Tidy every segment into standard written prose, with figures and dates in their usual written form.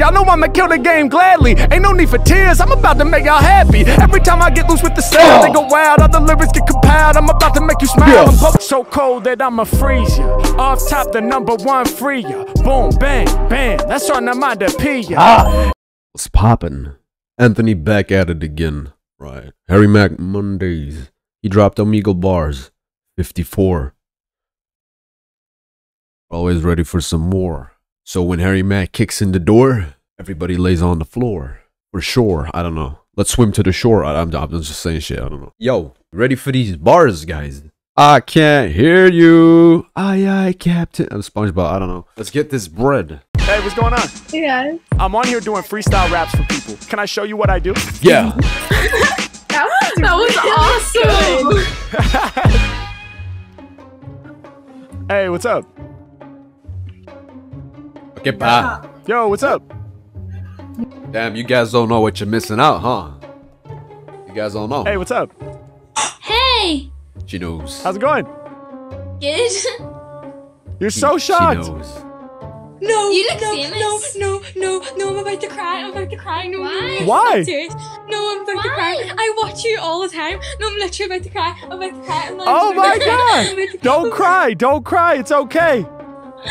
Y'all know I'ma kill the game gladly. Ain't no need for tears, I'm about to make y'all happy. Every time I get loose with the sounds, they go wild. All the lyrics get compiled, I'm about to make you smile. I'm both so cold that I'ma freeze ya. Off top, the #1 free ya. Boom, bang, bang, that's starting to mind to pee ya. What's poppin'? Anthony back at it again. Right. Harry Mack Mondays. He dropped Omegle bars. 54. Always ready for some more. So when Harry Mack kicks in the door, everybody lays on the floor. For sure, I don't know. Let's swim to the shore. I'm just saying shit, I don't know. Yo, ready for these bars, guys? I can't hear you. Aye, aye, Captain. I'm SpongeBob, I don't know. Let's get this bread. Hey, what's going on? Yeah. I'm on here doing freestyle raps for people. Can I show you what I do? Yeah. that was awesome. Hey, what's up? Yo, what's up? Damn, you guys don't know what you're missing out, huh? You guys don't know. Hey, what's up? Hey! She knows. How's it going? Good. You're so shocked. She knows. No, you look no, I'm about to cry. I'm about to cry. No, why? I'm about to cry. I watch you all the time. No, I'm literally about to cry. I'm about to cry. Oh my god! Don't cry. Don't cry. It's okay. I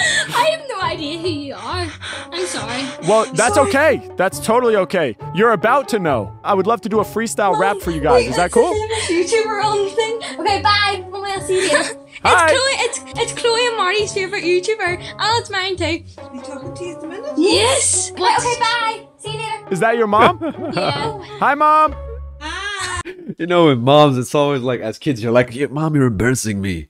have no idea who you are. I'm sorry. Well, that's okay. That's totally okay. You're about to know. I would love to do a freestyle rap for you guys. Is that cool? YouTuber on thing. Okay, bye. I'll see you. It's Chloe and Marty's favorite YouTuber. Oh, it's mine too. Are you talking to you at the minute? Yes. What? Okay, bye. See you later. Is that your mom? Yeah. Hi, mom. Hi. You know, with moms, it's always like, as kids, you're like, yeah, mom, you're embarrassing me.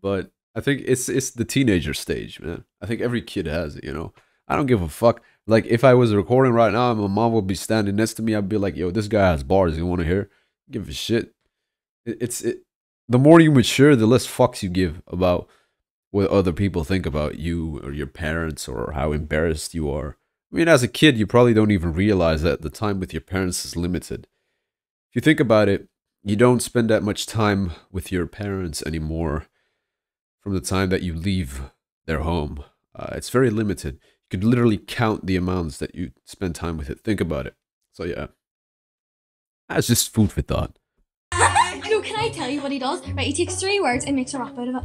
But I think it's the teenager stage, man. I think every kid has it, you know. I don't give a fuck. Like, if I was recording right now, my mom would be standing next to me. I'd be like, yo, this guy has bars. You want to hear? Give a shit. The more you mature, the less fucks you give about what other people think about you or your parents or how embarrassed you are. I mean, as a kid, you probably don't even realize that the time with your parents is limited. If you think about it, you don't spend that much time with your parents anymore. From the time that you leave their home, it's very limited. You could literally count the amounts that you spend time with it. Think about it. So yeah, that's just food for thought. No, can I tell you what he does? Right, he takes 3 words and makes a rap out of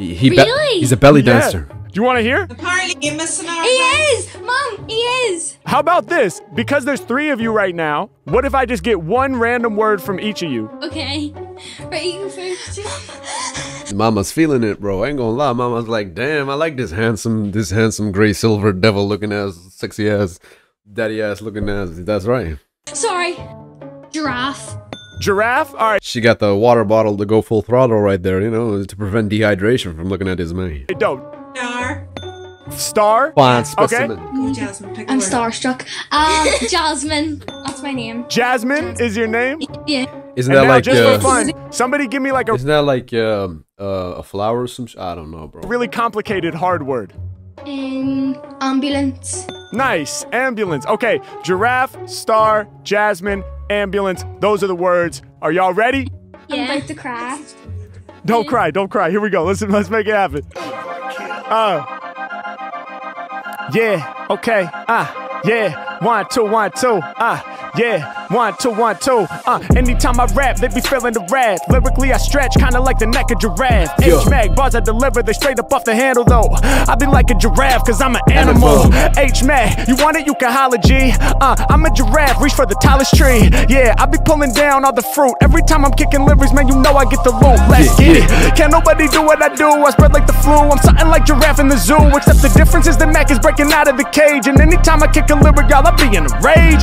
it. He's a belly dancer. Yeah. Do you want to hear? Apparently, you're missing out. He is, Mom. He is. How about this? Because there's 3 of you right now. What if I just get 1 random word from each of you? Okay. Right, you go first. Mama's feeling it, bro. I ain't gonna lie. Mama's like, damn, I like this handsome gray silver devil looking ass, sexy ass, daddy ass looking ass. That's right. Sorry. Giraffe. Giraffe? All right. She got the water bottle to go full throttle right there, you know, to prevent dehydration from looking at his man. Hey, don't. Star. Star? Fine, specimen. Okay. Jasmine, pick I'm starstruck. Jasmine. That's my name. Jasmine is your name? Yeah. Isn't that like just for fun? Somebody give me like a. Isn't that like a flower or some? I don't know, bro. Really complicated hard word. Ambulance. Nice, ambulance. Okay, giraffe, star, Jasmine, ambulance. Those are the words. Are y'all ready? Yeah. I'm about to cry. Don't cry, don't cry. Here we go. Listen, let's make it happen. Yeah. Okay. Yeah. 1, 2, 1, 2. Yeah, 1, 2, 1, 2. Anytime I rap, they be feeling the wrath. Lyrically, I stretch, kinda like the neck of giraffe. H-Mack, bars I deliver, they straight up off the handle, though. I be like a giraffe, cause I'm an animal. H-Mack, you want it, you can holler, G. I'm a giraffe, reach for the tallest tree. Yeah, I be pulling down all the fruit. Every time I'm kicking lyrics, man, you know I get the loot. Let's get it. Can't nobody do what I do. I spread like the flu. I'm something like giraffe in the zoo. Except the difference is that Mac is breaking out of the cage. And anytime I kick a lyric, y'all, I be in a rage.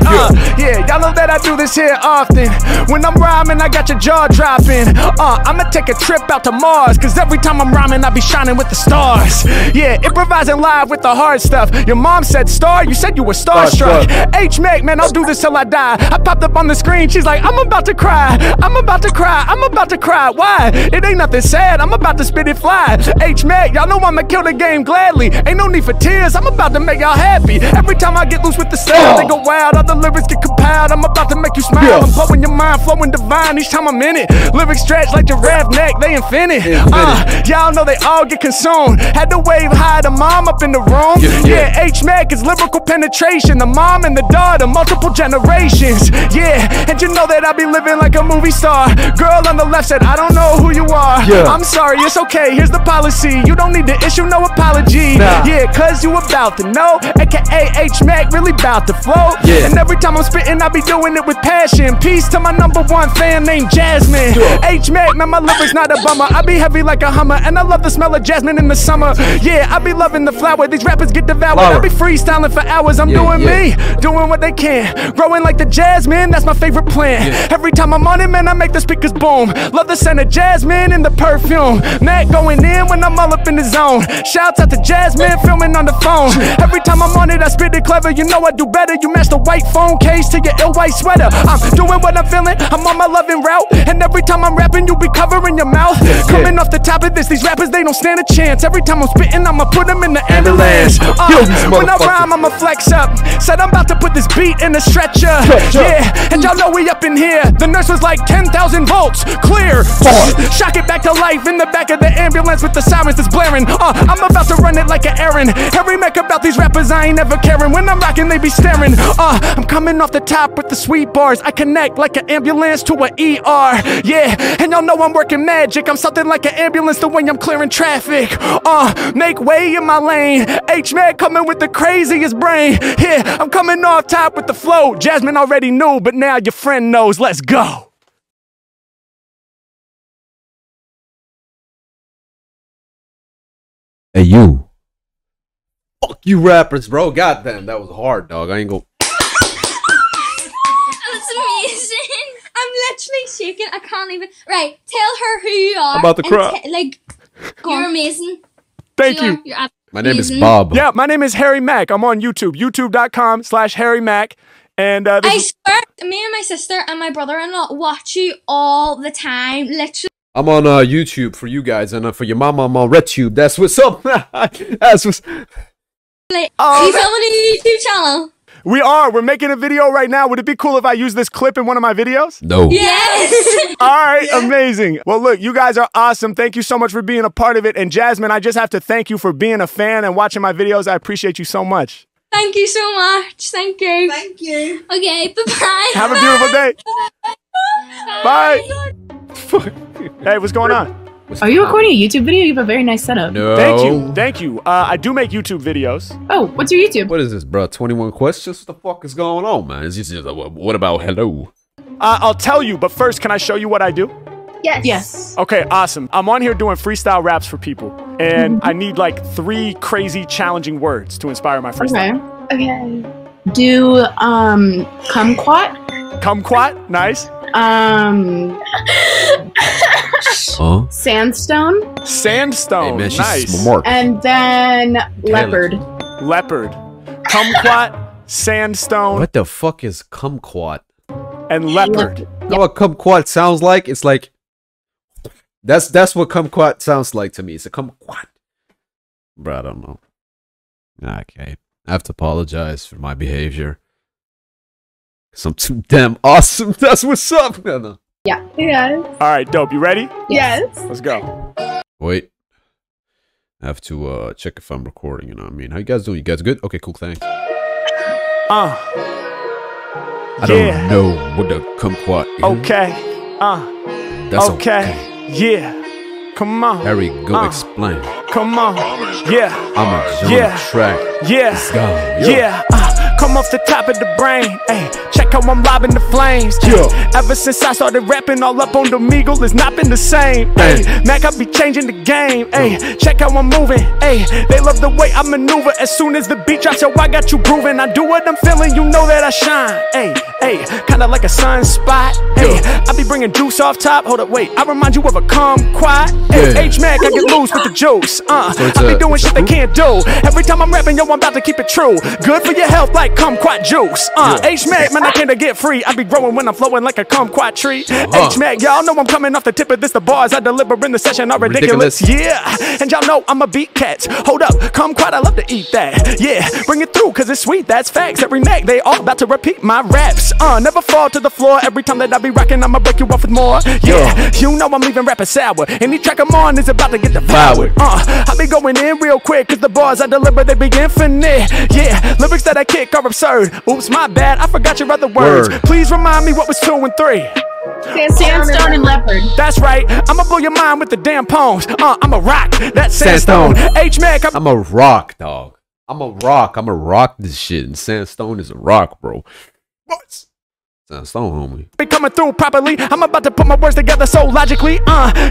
Yeah. Y'all know that I do this here often. When I'm rhyming, I got your jaw dropping. I'ma take a trip out to Mars, cause every time I'm rhyming, I be shining with the stars. Yeah, improvising live with the hard stuff. Your mom said star, you said you were starstruck. H-Mack, man, I'll do this till I die. I popped up on the screen, she's like, I'm about to cry. I'm about to cry, I'm about to cry. Why? It ain't nothing sad, I'm about to spit it fly. H-Mack, y'all know I'ma kill the game gladly. Ain't no need for tears, I'm about to make y'all happy. Every time I get loose with the sound, they go wild, all the lyrics get compiled. wild, I'm about to make you smile. Yeah. I'm blowing your mind, flowing divine each time I'm in it. Lyrics stretch like giraffe neck, they infinite. Y'all know they all get consumed. Had to wave high to mom up in the room. Yeah, H Mack is lyrical penetration. The mom and the daughter, multiple generations. Yeah, and you know that I be living like a movie star. Girl on the left said, I don't know who you are. Yeah. I'm sorry, it's okay, here's the policy. You don't need to issue no apology. Nah. Yeah, cause you about to know, aka H Mack really about to flow. Yeah. And every time I'm spitting, I be doing it with passion. Peace to my #1 fan named Jasmine. Yeah. H Mack, man, my lyric's not a bummer. I be heavy like a Hummer, and I love the smell of jasmine in the summer. Yeah, I be loving the flower. These rappers get devoured. I be freestyling for hours. I'm doing me, doing what they can. Growing like the jasmine, that's my favorite plant. Yeah. Every time I'm on it, man, I make the speakers boom. Love the scent of jasmine and the perfume. Mac going in when I'm all up in the zone. Shouts out to Jasmine, filming on the phone. Every time I'm on it, I spit it clever. You know I do better. You match the white phone case to your ill white sweater. I'm doing what I'm feeling. I'm on my loving route. And every time I'm rapping, you be covering your mouth. Coming off the top of this, these rappers, they don't stand a chance. Every time I'm spitting, I'ma put them in the ambulance. When I rhyme, I'ma flex up. Said I'm about to put this beat in a stretcher. Yeah, and y'all know we up in here. The nurse was like 10,000 volts, clear. Shock it back to life in the back of the ambulance with the sirens that's blaring. I'm about to run it like an errand. Harry Mack about these rappers, I ain't ever caring. When I'm rocking, they be staring. I'm coming off the top with the sweet bars. I connect like an ambulance to an ER. Yeah, and y'all know I'm working magic. I'm something like an ambulance the way I'm clearing traffic. Make way in my lane. H Mack coming with the craziest brain. Yeah, I'm coming off top with the flow. Jasmine already knew, but now your friend knows. Let's go. Hey, you. Fuck you rappers, bro. Goddamn, that was hard, dog. I ain't go. Shaking, I can't even. Right, tell her who you are. I'm about to cry. Like, you're amazing. Thank you. You're my name is Bob. Yeah, my name is Harry Mack. I'm on YouTube, youtube.com/Harry Mack. And I swear, me and my sister and my brother-in-law watch you all the time. Literally, I'm on YouTube for you guys, and for your mama, I'm on RedTube. That's what's up. That's what's. Like, you have a YouTube channel. We are. We're making a video right now. Would it be cool if I use this clip in one of my videos? No. Yes. All right. Yeah. Amazing. Well, look, you guys are awesome. Thank you so much for being a part of it. And Jasmine, I just have to thank you for being a fan and watching my videos. I appreciate you so much. Thank you so much. Thank you. Thank you. Okay. Bye-bye. Have a beautiful day. Bye. Bye. Hey, what's going on? Are you recording a YouTube video? You have a very nice setup. No. Thank you. Thank you. I do make YouTube videos. Oh, what's your YouTube? What is this, bro? 21 questions? What the fuck is going on, man? It's just, what about hello? I'll tell you, but first, can I show you what I do? Yes. Yes. Okay, awesome. I'm on here doing freestyle raps for people, and I need like 3 crazy, challenging words to inspire my freestyle. Okay. Okay. Do, kumquat? Kumquat? Nice. Huh? Sandstone. Sandstone. Hey man, nice. And then leopard. Leopard. Kumquat. Sandstone. What the fuck is kumquat? And leopard. You know what kumquat sounds like? It's like that's what kumquat sounds like to me. It's a kumquat. Bro, I don't know. Okay, I have to apologize for my behavior. 'Cause I'm too damn awesome. That's what's up. No. Yeah. Yes. All right, dope. You ready? Yes. Let's go. Wait. I have to check if I'm recording, you know what I mean? How you guys doing? You guys good? Okay, cool, thanks. I don't know what the kumquat is. Okay. That's okay. Yeah. Come on. Harry, go explain. Come on. Yeah. I'm a genre track. Yeah. Let's go. Yeah. Come off the top of the brain, ayy. Check how I'm lobbing the flames. Yeah. Ever since I started rapping, all up on the Omegle, it's not been the same. Ayy. Mac, I be changing the game. Ayy. Check how I'm moving. Ayy. They love the way I maneuver. As soon as the beat drops, yo, I got you grooving. I do what I'm feeling, you know that I shine. Ayy. Ayy. Kinda like a sunspot. Ayy. Yeah. I be bringing juice off top. Hold up, wait. I remind you of a kumquat. Ayy. Yeah. H Mack, I get loose with the juice. So I be doing shit they can't do. Every time I'm rapping, yo, I'm about to keep it true. Good for your health, like kumquat juice. H Mack, man, I came to get free. I be growing when I'm flowing like a kumquat tree. H Mack, y'all know I'm coming off the tip of this. The bars I deliver in the session are ridiculous. Yeah, and y'all know I'm a beat cat. Hold up, kumquat, I love to eat that. Yeah, bring it through, cause it's sweet, that's facts. Every Mac, they all about to repeat my raps. Never fall to the floor. Every time that I be rocking, I'ma break you off with more. Yeah, you know I'm leaving rapping sour. Any track I'm on is about to get devoured. I be going in real quick, cause the bars I deliver, they be infinite. Yeah, lyrics that I kick are absurd. Oops, my bad, I forgot your other words. Please remind me what was 2 and 3. Sandstone and Leopard. That's right, I'ma blow your mind with the damn poems. I'ma rock that Sandstone. H Mack, I'ma rock, dog. I'ma rock this shit. And Sandstone is a rock, bro. What? Sandstone, homie. Be coming through properly. I'm about to put my words together so logically.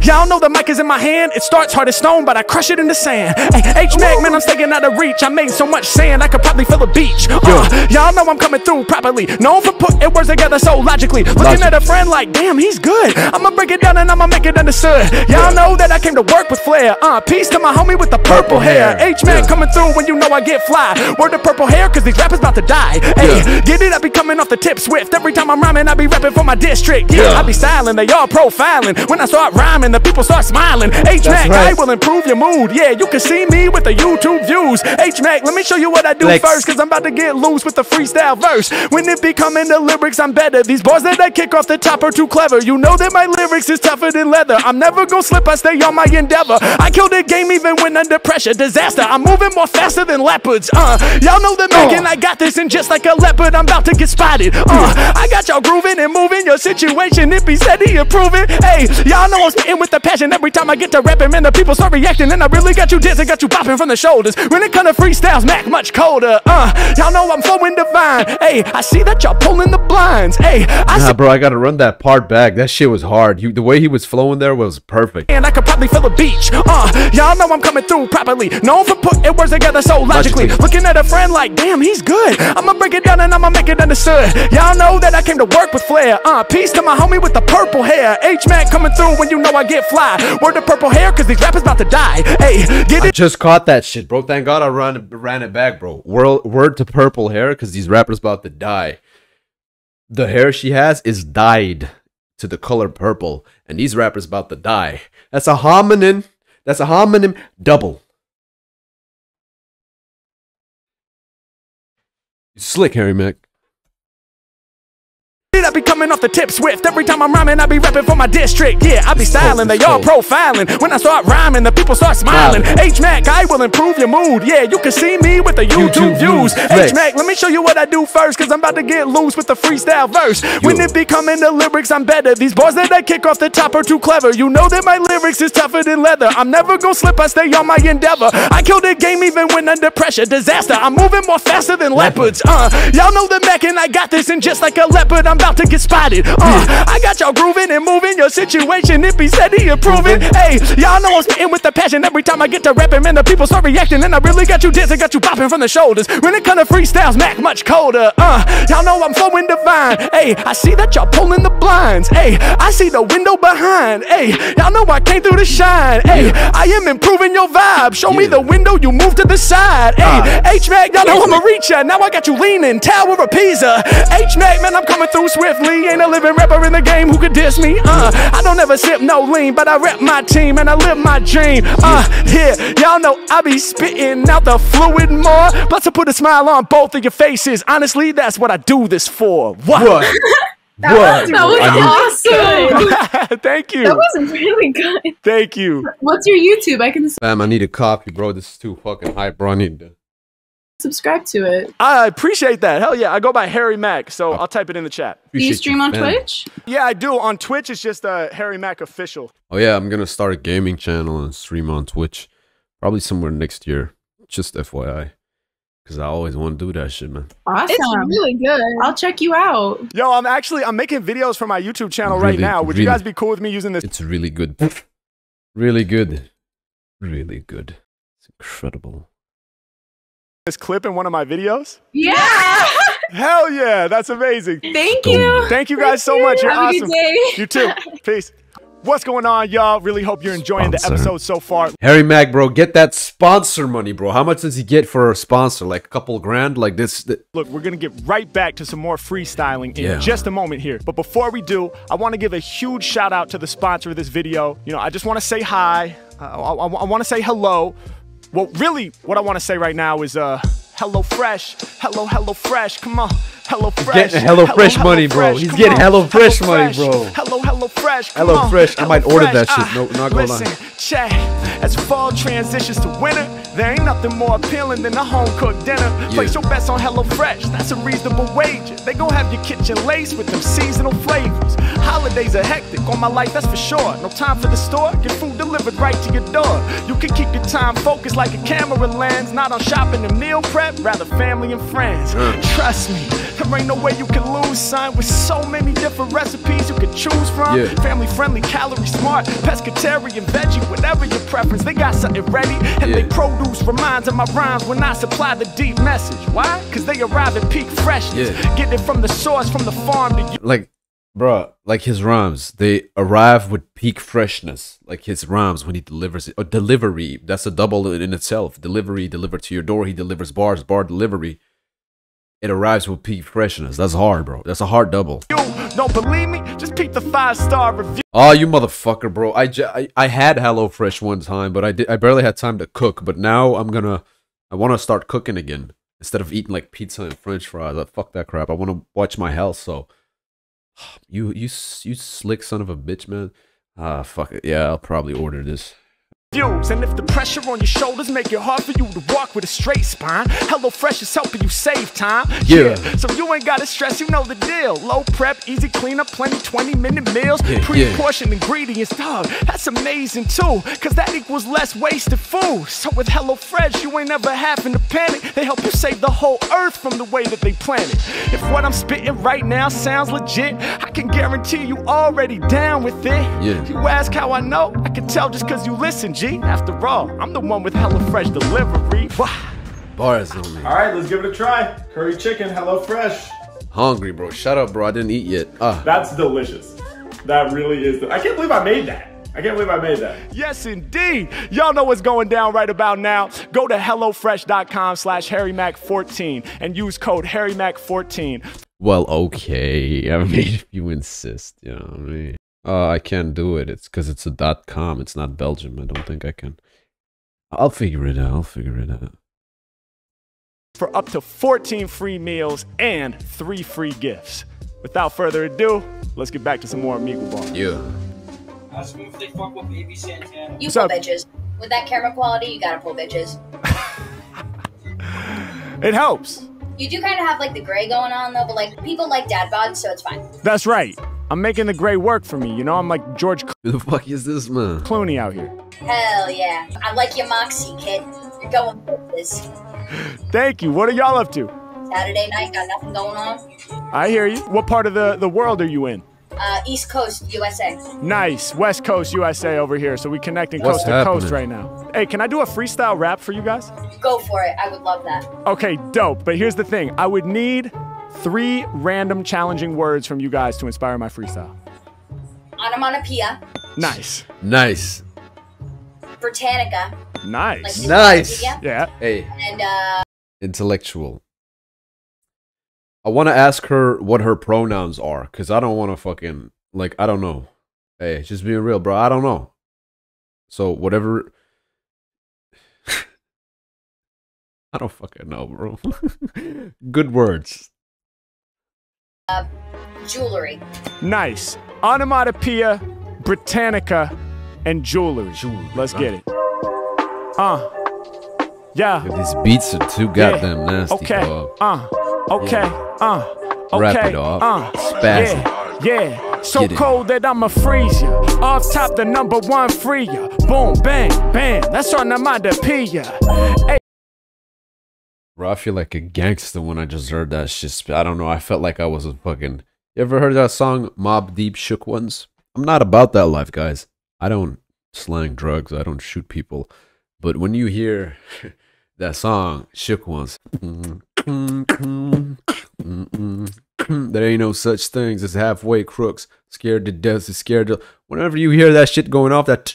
Y'all know the mic is in my hand. It starts hard as stone, but I crush it in the sand. H Mack, man, I'm staying out of reach. I made so much sand, I could probably fill a beach. Y'all know I'm coming through properly. Known for putting words together so logically. Looking at a friend like, damn, he's good. I'ma break it down and I'ma make it understood. Y'all know that I came to work with flair. Peace to my homie with the purple hair. H Mack coming through when you know I get fly. Word to purple hair, cause these rappers about to die. Get it? I be coming off the tip swift. Every time I'm rhyming, I be rapping for my district. I be styling, they all profiling. When I start rhyming, the people start smiling. H Mack, I will improve your mood. Yeah, you can see me with the YouTube views. H Mack, let me show you what I do first, cause I'm about to get loose with the freestyle verse. When it be coming to lyrics, I'm better. These bars that I kick off the top are too clever. You know that my lyrics is tougher than leather. I'm never gonna slip, I stay on my endeavor. I kill the game even when under pressure. Disaster, I'm moving more faster than leopards. Y'all know the Mack and I got this, and just like a leopard, I'm about to get spotted. I got y'all grooving and moving, your situation it be steady improving. Hey, y'all know I'm spitting with the passion. Every time I get to rapping, man, the people start reacting, and I really got you dancing, got you bopping from the shoulders. When it comes to freestyles, Mack much colder. Y'all know I'm flowing divine. Hey, I see that y'all pulling the blinds. Hey, bro, I gotta run that part back. That shit was hard. The way he was flowing there was perfect. And I could probably feel a beach. Y'all know I'm coming through properly. Known for putting words together so logically. Looking at a friend like, damn, he's good. I'ma break it down and I'ma make it understood. Y'all know that I came to work with flair. Peace to my homie with the purple hair. H Mack coming through when you know I get fly. Word to purple hair, cause these rappers about to die. Hey, get it. I just caught that shit, bro. Thank God I ran it back, bro. Word to purple hair, cause these rappers about to die. The hair she has is dyed to the color purple, and these rappers about to die. That's a homonym. That's a homonym double. You're slick, Harry Mack. I be coming off the tip swift. Every time I'm rhyming, I be rapping for my district. Yeah, I be styling, they all profiling. When I start rhyming, the people start smiling. H Mack, I will improve your mood. Yeah, you can see me with the YouTube views. H Mack, let me show you what I do first, cause I'm about to get loose with the freestyle verse. When it be coming to lyrics, I'm better. These bars that I kick off the top are too clever. You know that my lyrics is tougher than leather. I'm never gonna slip, I stay on my endeavor. I kill the game even when under pressure. Disaster, I'm moving more faster than leopards. Y'all know the Mack and I got this, and just like a leopard, I'm about to get spotted. I got y'all grooving and moving, your situation it be steady improving. Hey, y'all know I'm spitting with the passion. Every time I get to rapping, man, the people start reacting, and I really got you dancing, got you bopping from the shoulders. When it comes to freestyles, Mack much colder. Y'all know I'm flowing divine. Hey, I see that y'all pulling the blinds. Hey, I see the window behind. Hey, y'all know I came through the shine. Hey, I am improving your vibe. Show me the window, you move to the side. Hey, H Mack, y'all know I'ma reach ya. Now I got you leaning, Tower of Pisa. H Mack, man, I'm coming through swiftly. Ain't a living rapper in the game who could diss me. I don't ever sip no lean, but I rep my team and I live my dream. Yeah, y'all know I be spitting out the fluid more, plus I put a smile on both of your faces. Honestly, that's what I do this for. What? That was awesome. Thank you. That was really good. Thank you. What's your YouTube? I can. Fam, I need a copy, bro. This is too fucking hype, bro. I need to subscribe to it. I appreciate that. Hell yeah. I go by Harry Mack, so I'll type it in the chat. Do you stream on Twitch? Yeah, I do. On Twitch, it's just Harry Mack Official. Oh yeah, I'm gonna start a gaming channel and stream on Twitch. Probably somewhere next year. Just FYI. Cause I always want to do that shit, man. Awesome. It's really good. I'll check you out. Yo, I'm making videos for my YouTube channel right now. Would you guys be cool with me using this? It's really good. Really good. Really good. It's incredible. This clip in one of my videos? Yeah! Hell yeah, that's amazing. Thank you. Thank you guys so much. You're awesome. Have a good day. You too. Peace. What's going on, y'all? Really hope you're enjoying the episode so far. Harry Mack, bro, get that sponsor money, bro. How much does he get for a sponsor? Like a couple grand? Like this? Look, we're going to get right back to some more freestyling in just a moment here. But before we do, I want to give a huge shout out to the sponsor of this video. You know, I just want to say hi. I want to say hello. Well, really, what I want to say right now is, Hello Fresh, hello Fresh, come on. Hello Fresh. Getting Hello Fresh money, bro. He's getting Hello Fresh money, bro. Hello Fresh. Hello Fresh. I might order that shit. No, not gonna lie. Check. As fall transitions to winter, there ain't nothing more appealing than a home cooked dinner. Place your bets on Hello Fresh. That's a reasonable wager. They gon' have your kitchen laced with them seasonal flavors. Holidays are hectic on my life, that's for sure. No time for the store. Get food delivered right to your door. You can keep your time focused like a camera lens, not on shopping and meal prep, rather family and friends. Trust me, there ain't no way you can lose, son. With so many different recipes you can choose from. Family friendly, calorie smart, pescatarian, veggie, whatever your preference. They got something ready, and they produce reminds of my rhymes when I supply the deep message. Why? Because they arrive at peak freshness. Get it from the source, from the farm to you. Like, bro, like his rhymes, they arrive with peak freshness. Like his rhymes when he delivers it. Or delivery, that's a double in itself. Delivery, delivered to your door. He delivers bars, bar delivery. It arrives with peak freshness. That's hard, bro. That's a hard double. You don't believe me? Just peep the 5-star review. Oh, you motherfucker, bro. I had HelloFresh one time, but I barely had time to cook. But now I want to start cooking again instead of eating like pizza and French fries. Like, fuck that crap. I want to watch my health. So you slick son of a bitch, man. Fuck it. Yeah, I'll probably order this. And if the pressure on your shoulders make it hard for you to walk with a straight spine, HelloFresh is helping you save time. So you ain't gotta stress, you know the deal. Low prep, easy cleanup, plenty 20-minute meals, pre-portioned ingredients. Dog, that's amazing too, cause that equals less wasted food. So with HelloFresh, you ain't ever having to panic. They help you save the whole earth from the way that they plan it. If what I'm spitting right now sounds legit, I can guarantee you already down with it. You ask how I know, I can tell just cause you listen. After all, I'm the one with HelloFresh delivery. Bars on me. All right, let's give it a try. Curry chicken, HelloFresh. Hungry, bro. Shut up, bro. I didn't eat yet. That's delicious. That really is. I can't believe I made that. I can't believe I made that. Yes, indeed. Y'all know what's going down right about now. Go to HelloFresh.com/HarryMack14 and use code HarryMack14. Well, okay. I mean, if you insist, you know what I mean. I can't do it. It's because it's a .com. It's not Belgium. I don't think I can. I'll figure it out. I'll figure it out. For up to 14 free meals and 3 free gifts. Without further ado, let's get back to some more Omegle bars. You pull bitches. With that camera quality, you gotta pull bitches. It helps. You do kind of have like the gray going on though, but like people like dad bods, so it's fine. That's right. I'm making the gray work for me, you know? I'm like George Clooney. Who the fuck is this man? Clooney out here. Hell yeah. I like your moxie, kid. You're going with this. Thank you. What are y'all up to? Saturday night, got nothing going on. I hear you. What part of the world are you in? East Coast, USA. Nice. West Coast, USA over here. So we connecting coast to coast right now. Hey, can I do a freestyle rap for you guys? Go for it. I would love that. Okay, dope. But here's the thing. I would need 3 random challenging words from you guys to inspire my freestyle. Onomatopoeia. Nice. Nice. Britannica. Nice. Like nice. Yeah. Hey. And intellectual. I want to ask her what her pronouns are, cause I don't want to fucking like I don't know. Hey, just being real, bro. I don't know. So whatever. I don't fucking know, bro. Good words. Jewelry. Nice. Onomatopoeia, Britannica, and jewelry. Let's get it. Yeah. These beats are too goddamn nasty. Okay. Dog. Okay. Yeah. Okay. Wrap it off. Spasm. Yeah. So cold that I'ma freeze ya. Off top the #1 free ya. Boom, bang, bang. That's onomatopoeia. Hey. Bro, I feel like a gangster when I just heard that shit. I don't know. I felt like I was a fucking... You ever heard that song, Mobb Deep Shook Ones? I'm not about that life, guys. I don't slang drugs. I don't shoot people. But when you hear that song, Shook Ones, there ain't no such things as halfway crooks. Scared to death is scared to... Whenever you hear that shit going off, that...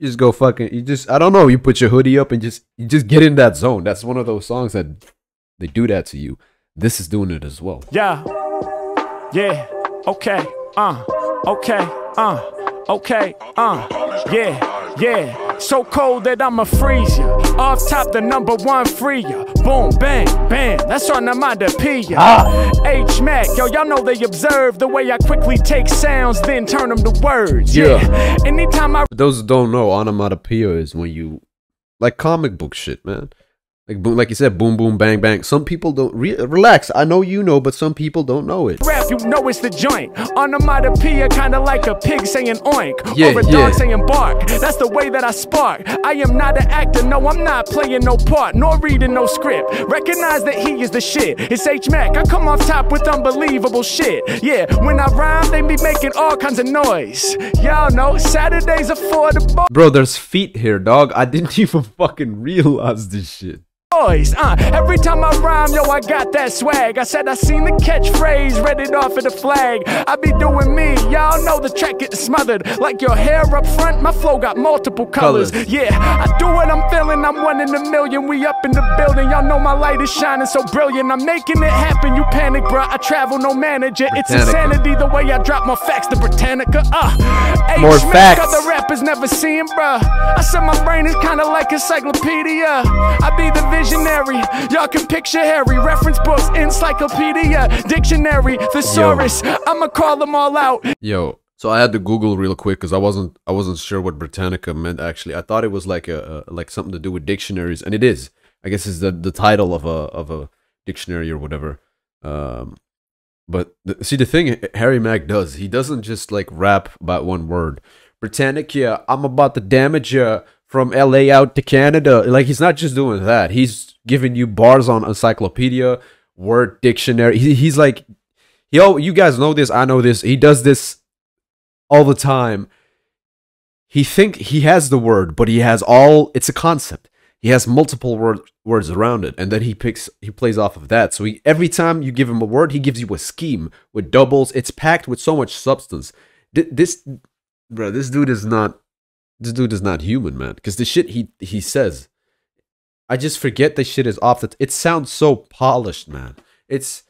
You just go fucking, you just, I don't know, you put your hoodie up and you just get in that zone. That's one of those songs that they do that to you. This is doing it as well. Yeah. Yeah. Okay. Okay. Okay. Yeah. Yeah. So cold that I'ma freeze you. Off top, the number one freer. Boom, bang, bang. That's on Amanda Pia. H Mack, yo, y'all know they observe the way I quickly take sounds, then turn them to words. Yeah. Anytime I. For those who don't know, onomatopoeia is when you, like, comic book shit, man. Like you said, boom, boom, bang, bang. Some people don't... Relax, I know you know, but some people don't know it. Rap, you know it's the joint. Onomatopoeia, kind of like a pig saying oink. Yeah, or a dog saying bark. That's the way that I spark. I am not an actor. No, I'm not playing no part, nor reading no script. Recognize that he is the shit. It's H-Mac. I come off top with unbelievable shit. Yeah, when I rhyme, they be making all kinds of noise. Y'all know, Saturdays are for the boys. Bro, there's feet here, dog. I didn't even fucking realize this shit. Every time I rhyme, yo, I got that swag. I said I seen the catchphrase, read it off of the flag. I be doing me, y'all know the track gets smothered. Like your hair up front, my flow got multiple colors. Yeah, I do what I'm feeling, I'm one in a million. We up in the building, y'all know my light is shining so brilliant. I'm making it happen, you panic, bruh. I travel, no manager. It's insanity the way I drop my facts, the Britannica. More facts. Other rappers never seen, bruh. I said my brain is kind of like encyclopedia. I be the visionary, y'all can picture Harry. Reference books, encyclopedia, dictionary, thesaurus. I'ma call them all out. Yo, so I had to Google real quick because I wasn't sure what Britannica meant actually. I thought it was like a like something to do with dictionaries, and it is. I guess it's the title of a dictionary or whatever. But see the thing Harry Mack does, he doesn't just like rap about one word. Britannica, I'm about to damage ya. From LA out to Canada. Like, he's not just doing that. He's giving you bars on encyclopedia, word dictionary. He's like, yo, you guys know this. I know this. He does this all the time. He think he has the word, but he has all, it's a concept. He has multiple words around it. And then he plays off of that. So he, every time you give him a word, he gives you a scheme with doubles. It's packed with so much substance. Bro, this dude is not human, man. Because the shit he says, I just forget the shit is off the... It sounds so polished, man. It's...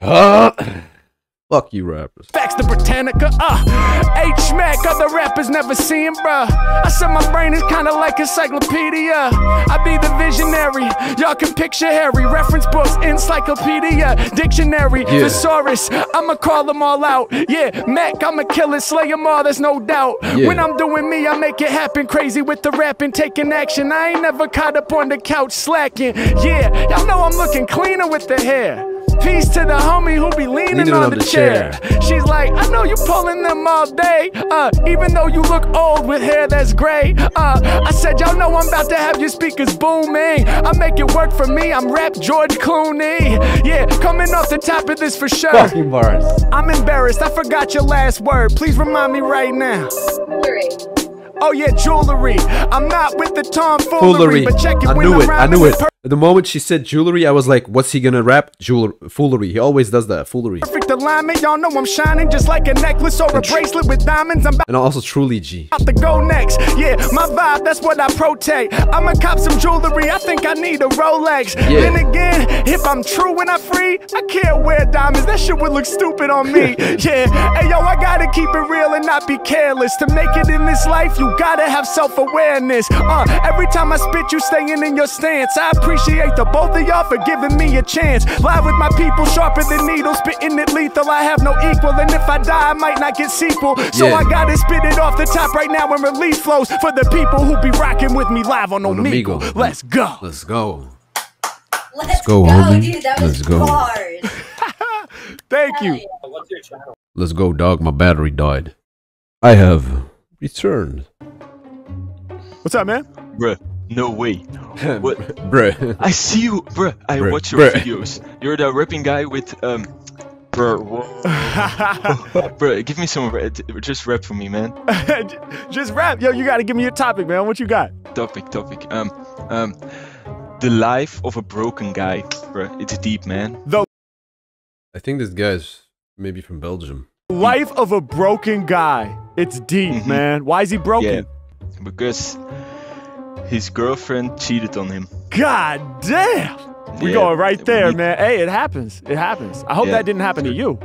Fuck you, rappers. Facts, the Britannica, H-Mack, other rappers never seen, bruh. I said my brain is kind of like encyclopedia. I be the visionary, y'all can picture Harry. Reference books, encyclopedia, dictionary, thesaurus. I'ma call them all out. Yeah, Mac, I'ma kill it, slay them all, there's no doubt. When I'm doing me, I make it happen. Crazy with the rapping, taking action. I ain't never caught up on the couch slacking. Yeah, y'all know I'm looking cleaner with the hair. Peace to the homie who be leaning on the chair. She's like, I know you pulling them all day. Even though you look old with hair that's gray. I said, y'all know I'm about to have your speakers booming. I make it work for me. I'm rap George Clooney. Yeah, coming off the top of this for sure. Fucking bars. I'm embarrassed. I forgot your last word. Please remind me right now. Oh yeah, jewelry. I'm not with the tomfoolery, but check it. I knew it. The moment she said jewelry, I was like, what's he gonna rap? Foolery. He always does that. Foolery. Perfect alignment. Y'all know I'm shining just like a necklace or a bracelet with diamonds. And also truly G. About to go next. Yeah, my vibe, that's what I protect. I'ma cop some jewelry. I think I need a Rolex. Then again, if I'm true when I free, I can't wear diamonds. That shit would look stupid on me. Hey, yo, I gotta keep it real and not be careless. To make it in this life, you gotta have self-awareness. Every time I spit, you staying in your stance. I appreciate the both of y'all for giving me a chance. Live with my people, sharper than needles, spitting it lethal. I have no equal, and if I die, I might not get sequel. So I gotta spit it off the top right now and release flows for the people who be rocking with me live on Omegle. Let's go. Let's go. Let's go, homie. Dude, that was hard. Thank you. What's your channel? Let's go, dog. My battery died. I have returned. What's up, man? Bruh. No way. What? Bruh. I see you, bruh. I watch your videos. You're the rapping guy with, bruh. Bruh, give me some, just rap for me, man. Just rap? Yo, you gotta give me your topic, man. What you got? Topic. The life of a broken guy, bruh. It's deep, man. I think this guy's maybe from Belgium. Life of a broken guy. It's deep, man. Why is he broken? Yeah, because... his girlfriend cheated on him. God damn! Yeah, we're going right there, man. Hey, it happens. It happens. I hope that didn't happen to you.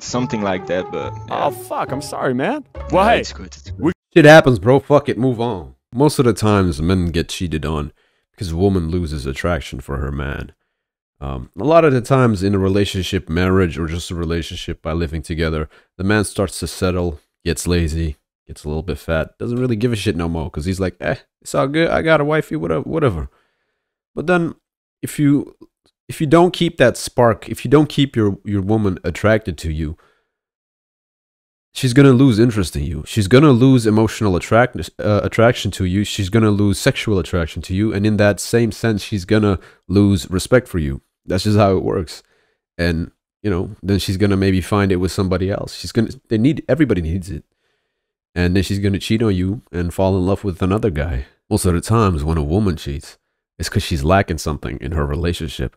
Something like that, but... yeah. Oh, fuck. I'm sorry, man. Well, hey. It's good. Shit happens, bro. Fuck it. Move on. Most of the times, men get cheated on because a woman loses attraction for her man. A lot of the times in a relationship, marriage, or just a relationship by living together, the man starts to settle, gets lazy, gets a little bit fat, doesn't really give a shit no more because he's like, eh, it's all good. I got a wifey, whatever. But then if you don't keep that spark, if you don't keep your woman attracted to you, she's going to lose interest in you. She's going to lose emotional attraction to you. She's going to lose sexual attraction to you. And in that same sense, she's going to lose respect for you. That's just how it works. And, you know, then she's going to maybe find it with somebody else. Everybody needs it. And then she's going to cheat on you and fall in love with another guy. Most of the times when a woman cheats, it's because she's lacking something in her relationship.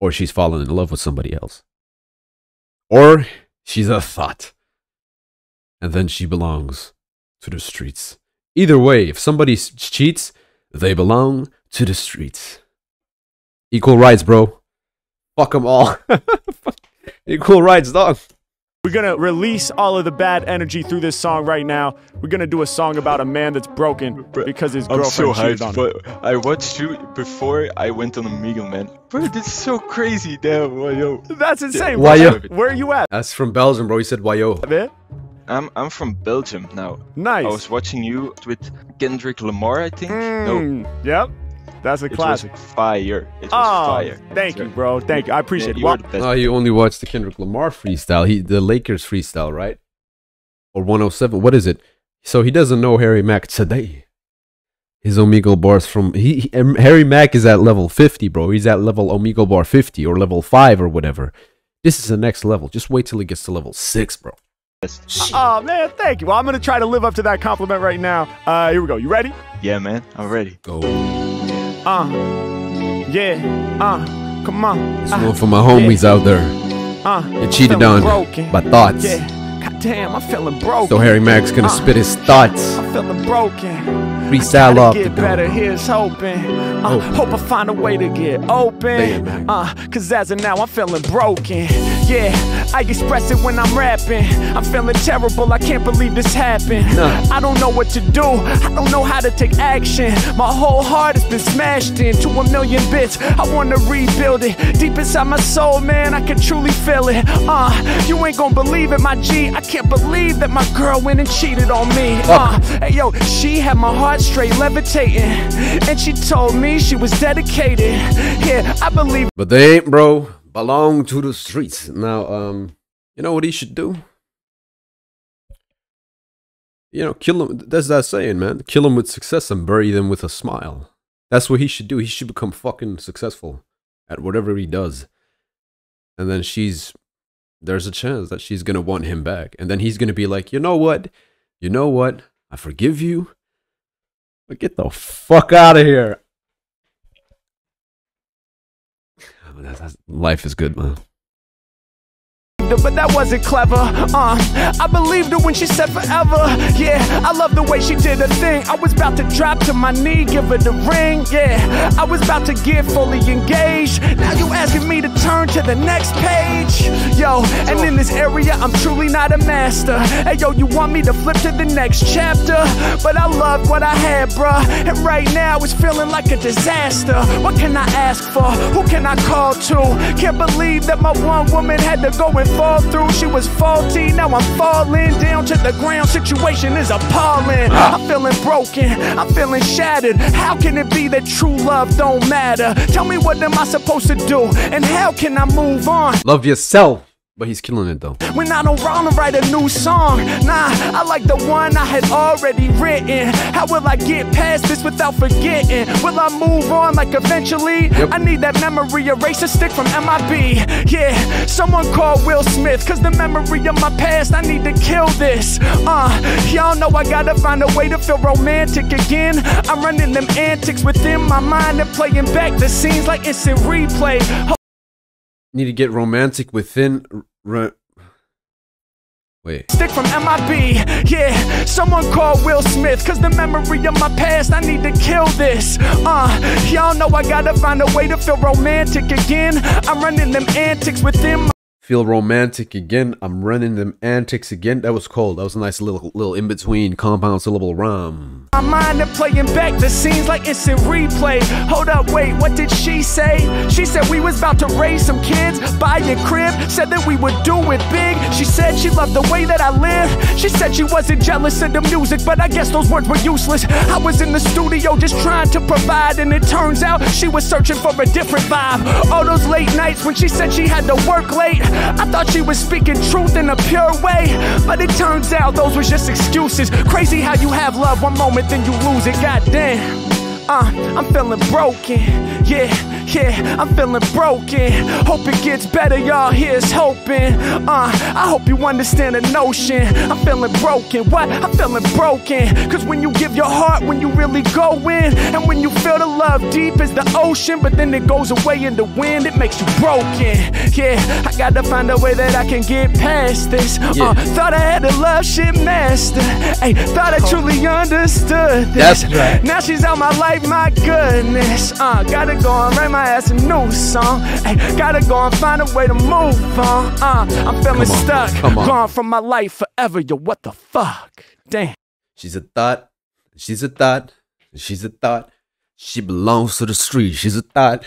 Or she's fallen in love with somebody else. Or she's a thought. And then she belongs to the streets. Either way, if somebody cheats, they belong to the streets. Equal rights, bro. Fuck them all. Equal rights, dog. We're gonna release all of the bad energy through this song right now. We're gonna do a song about a man that's broken because his girlfriend cheated on him. I watched you before I went on Omegle, man. Bro, this is so crazy, damn. Yo. That's insane. Yo. Where are you at? That's from Belgium, bro. He said, yo. I'm from Belgium now. Nice. I was watching you with Kendrick Lamar, I think. Yep. That's a classic. It was fire. It was fire. Thank you, bro. Thank you. I appreciate it. Oh, you only watched the Kendrick Lamar freestyle. The Lakers freestyle, right? Or 107. What is it? So he doesn't know Harry Mack today. His Omegle bars from... Harry Mack is at level 50, bro. He's at level Omegle bar 50 or level 5 or whatever. This is the next level. Just wait till he gets to level 6, bro. Oh man, thank you. Well, I'm gonna try to live up to that compliment right now. Here we go. You ready? Yeah, man. I'm ready. Go. Come on. It's one for my homies out there. It cheated on by thoughts. Yeah. God damn, I'm feeling broken. So Harry Mack's gonna spit his thoughts. I'm feeling broken. Freestyle off. Get better. Here's hoping. Hope I find a way to get open. Damn, cause as of now I'm feeling broken. Yeah, I express it when I'm rapping. I'm feeling terrible. I can't believe this happened. I don't know what to do. I don't know how to take action. My whole heart has been smashed into a million bits. I wanna rebuild it. Deep inside my soul, man, I can truly feel it. You ain't gonna believe it, my G. I can't believe that my girl went and cheated on me. Hey, yo, she had my heart straight levitating, and she told me she was dedicated. Yeah, I believe. But they ain't, bro. Belong to the streets. Now, you know what he should do? You know, kill him. That's that saying, man. Kill him with success and bury them with a smile. That's what he should do. He should become fucking successful at whatever he does, and then there's a chance that she's going to want him back. And then he's going to be like, you know what? I forgive you. But get the fuck out of here. Life is good, man. But that wasn't clever. I believed her when she said forever. Yeah, I love the way she did her thing. I was about to drop to my knee, give her the ring. Yeah, I was about to get fully engaged. Now you asking me to turn to the next page. Yo, and in this area I'm truly not a master. Hey yo, you want me to flip to the next chapter? But I love what I had, bruh. And right now it's feeling like a disaster. What can I ask for? Who can I call to? Can't believe that my one woman had to go and fall through. She was faulty, now I'm falling down to the ground. Situation is appalling. I'm feeling broken, I'm feeling shattered. How can it be that true love don't matter? Tell me, what am I supposed to do, and how can I move on? Love yourself. But he's killing it though. When I don't want to write a new song, nah, I like the one I had already written. How will I get past this without forgetting? Will I move on like eventually? I need that memory eraser stick from MIB. Yeah, someone call Will Smith, cause the memory of my past, I need to kill this. Y'all know I gotta find a way to feel romantic again. I'm running them antics within my mind and playing back the scenes like it's in replay. Need to get romantic within. Wait. Stick from MIB. Yeah, someone call Will Smith, cause the memory of my past, I need to kill this. Y'all know I gotta find a way to feel romantic again. I'm running them antics within my feel romantic again. I'm running them antics again. That was cold. That was a nice little in-between compound syllable rhyme. My mind and playing back the scenes like it's in replay. Hold up, wait, what did she say? She said we was about to raise some kids, buy a crib, said that we would do it big. She said she loved the way that I live. She said she wasn't jealous of the music, but I guess those words were useless. I was in the studio just trying to provide, and it turns out she was searching for a different vibe. All those late nights when she said she had to work late, I thought she was speaking truth in a pure way, but it turns out those were just excuses. Crazy how you have love one moment, then you lose it. Goddamn, I'm feeling broken. Yeah, I'm feeling broken. Hope it gets better, y'all. Here's hoping. I hope you understand the notion. I'm feeling broken. What? I'm feeling broken. Cause when you give your heart, when you really go in, and when you feel the love deep as the ocean, but then it goes away in the wind, it makes you broken. Yeah, I gotta find a way that I can get past this. Thought I had the love shit master. Ay, thought I truly understood this. That's right. Now she's out my life, my goodness. Gotta go on. Write my ass a new song. Ay, gotta go and find a way to move on. I'm feeling stuck, gone from my life forever. Yo, what the fuck? Damn. She's a thought. She's a thought. She's a thought. She belongs to the street. She's a thought.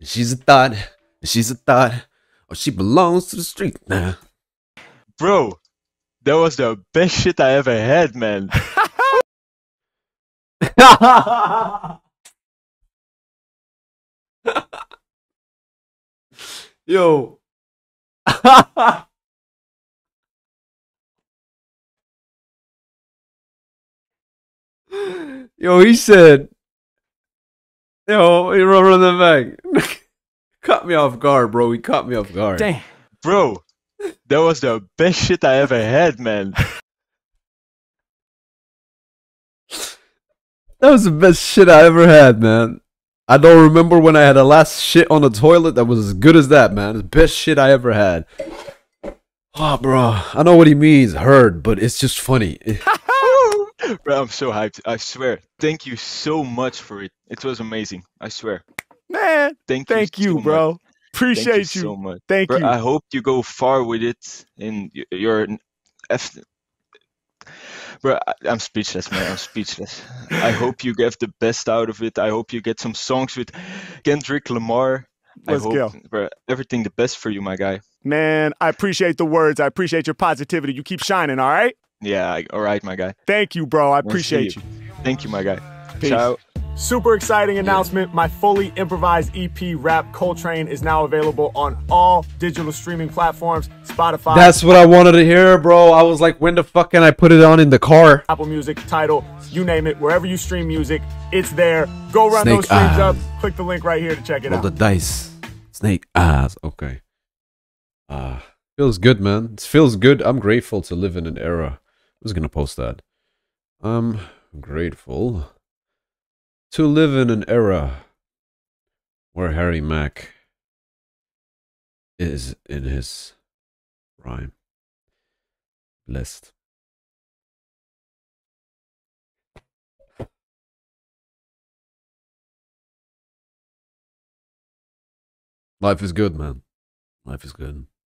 She's a thought. She's a thought. Oh, she belongs to the street now. Bro, that was the best shit I ever had, man. Yo. Yo, he said. Yo, he run that back. Caught me off guard, bro. He caught me off guard. Dang. Bro, that was the best shit I ever had, man. That was the best shit I ever had, man. I don't remember when I had the last shit on the toilet that was as good as that, man. The best shit I ever had. Oh, bro. I know what he means, heard, but it's just funny. Bro, I'm so hyped. I swear. Thank you so much for it. It was amazing. I swear. Man, thank you, bro. Appreciate you so much. Thank you. I hope you go far with it in your... Bro, I'm speechless, man. I'm speechless. I hope you get the best out of it. I hope you get some songs with Kendrick Lamar. Let's go. Bro, everything the best for you, my guy. Man, I appreciate the words. I appreciate your positivity. You keep shining, all right? Yeah, all right, my guy. Thank you, bro. I appreciate you. Thank you, my guy. Peace. Ciao. Super exciting announcement. My fully improvised EP, Rap Coltrane, is now available on all digital streaming platforms, Spotify. That's what I wanted to hear, bro. I was like, when the fuck can I put it on in the car? Apple Music, Tidal, you name it. Wherever you stream music, it's there. Go run those streams up. Click the link right here to check it out. Roll the dice. Snake eyes. Okay. Feels good, man. It feels good. I'm grateful to live in an era. Who's going to post that? I'm grateful to live in an era where Harry Mack is in his prime. Blessed. Life is good, man. Life is good.